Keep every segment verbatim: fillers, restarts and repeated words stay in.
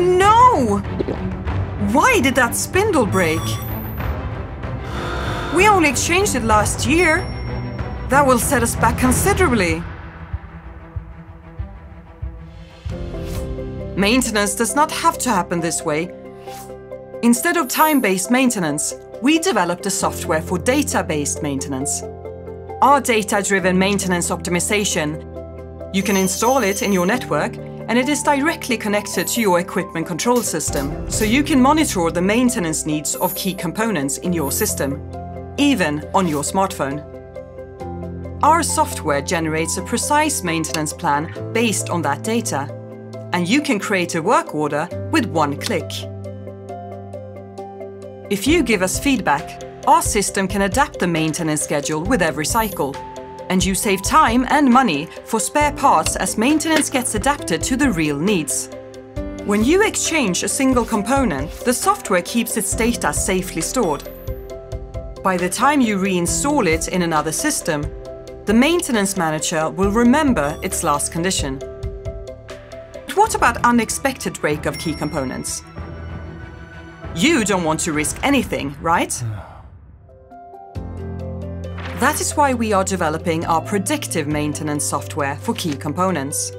no! Why did that spindle break? We only exchanged it last year. That will set us back considerably. Maintenance does not have to happen this way. Instead of time-based maintenance, we developed a software for data-based maintenance. Our data-driven maintenance optimization. You can install it in your network, and it is directly connected to your equipment control system, so you can monitor the maintenance needs of key components in your system, even on your smartphone. Our software generates a precise maintenance plan based on that data, and you can create a work order with one click. If you give us feedback, our system can adapt the maintenance schedule with every cycle, and you save time and money for spare parts as maintenance gets adapted to the real needs. When you exchange a single component, the software keeps its data safely stored. By the time you reinstall it in another system, the maintenance manager will remember its last condition. But what about unexpected break of key components? You don't want to risk anything, right? That is why we are developing our predictive maintenance software for key components.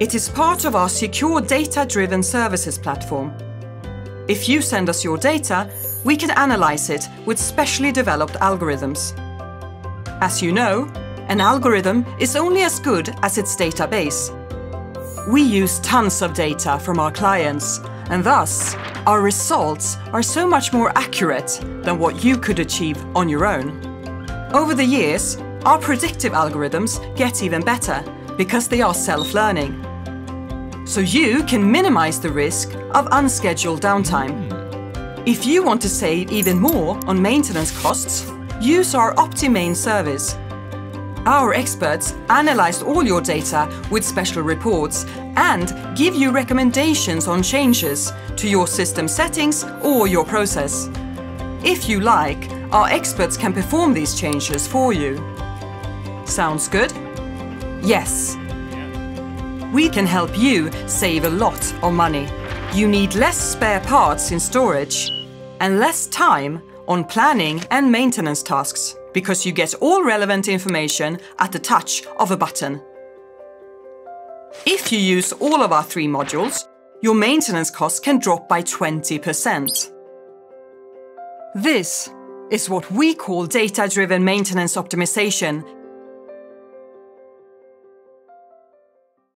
It is part of our secure data-driven services platform. If you send us your data, we can analyze it with specially developed algorithms. As you know, an algorithm is only as good as its database. We use tons of data from our clients, and thus, our results are so much more accurate than what you could achieve on your own. Over the years, our predictive algorithms get even better because they are self-learning. So you can minimize the risk of unscheduled downtime. If you want to save even more on maintenance costs, use our OptiMain service. Our experts analyzed all your data with special reports and give you recommendations on changes to your system settings or your process. If you like, our experts can perform these changes for you. Sounds good? Yes. We can help you save a lot of money. You need less spare parts in storage and less time on planning and maintenance tasks because you get all relevant information at the touch of a button. If you use all of our three modules, your maintenance costs can drop by twenty percent. This is what we call data-driven maintenance optimization.